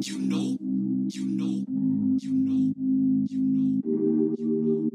You know, you know, you know, you know, you know, you know.